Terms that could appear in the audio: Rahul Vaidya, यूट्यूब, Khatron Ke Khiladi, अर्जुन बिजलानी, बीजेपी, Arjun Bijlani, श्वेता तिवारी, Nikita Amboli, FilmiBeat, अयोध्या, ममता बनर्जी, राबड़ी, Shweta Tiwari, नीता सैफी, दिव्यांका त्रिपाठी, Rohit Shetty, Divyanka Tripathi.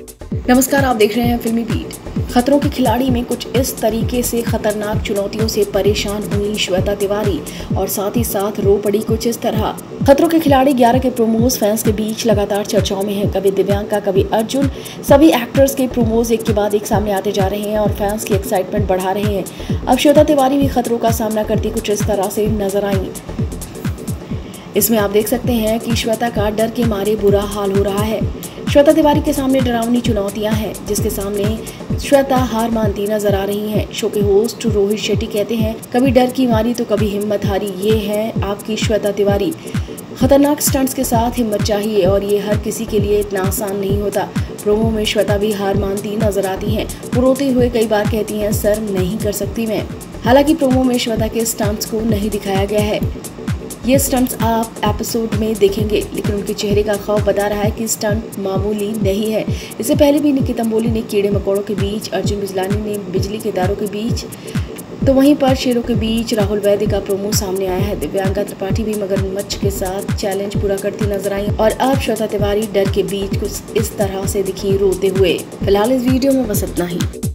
नमस्कार, आप देख रहे हैं फिल्मी बीट। खतरों के खिलाड़ी में कुछ इस तरीके से खतरनाक चुनौतियों से परेशान हुई श्वेता तिवारी और साथ ही साथ रो पड़ी कुछ इस तरह। खतरों के खिलाड़ी 11 के प्रोमोज फैंस के बीच लगातार चर्चाओं में है। कभी दिव्यांका, कभी अर्जुन, सभी एक्टर्स के प्रोमोज एक के बाद एक सामने आते जा रहे हैं और फैंस की एक्साइटमेंट बढ़ा रहे हैं। अब श्वेता तिवारी भी खतरों का सामना करती कुछ इस तरह से नजर आई। इसमें आप देख सकते हैं कि श्वेता का डर के मारे बुरा हाल हो रहा है। श्वेता तिवारी के सामने डरावनी चुनौतियां हैं जिसके सामने श्वेता हार मानती नजर आ रही हैं। शो के होस्ट रोहित शेट्टी कहते हैं, कभी डर की मारी तो कभी हिम्मत हारी। ये है आपकी श्वेता तिवारी। खतरनाक स्टंट्स के साथ हिम्मत चाहिए और ये हर किसी के लिए इतना आसान नहीं होता। प्रोमो में श्वेता भी हार मानती नजर आती हैं। वो रोते हुए कई बार कहती हैं, सर नहीं कर सकती मैं। हालांकि प्रोमो में श्वेता के स्टंट्स को नहीं दिखाया गया है। ये स्टंट्स आप एपिसोड में देखेंगे, लेकिन उनके चेहरे का खौफ बता रहा है कि स्टंट मामूली नहीं है। इससे पहले भी निकिता अंबोली ने कीड़े मकोड़ों के बीच, अर्जुन बिजलानी ने बिजली के तारों के बीच, तो वहीं पर शेरों के बीच राहुल वैद्य का प्रोमो सामने आया है। दिव्यांका त्रिपाठी भी मगरमच्छ के साथ चैलेंज पूरा करती नजर आई और अब श्वेता तिवारी डर के बीच कुछ इस तरह से दिखी रोते हुए। फिलहाल इस वीडियो में बस इतना ही।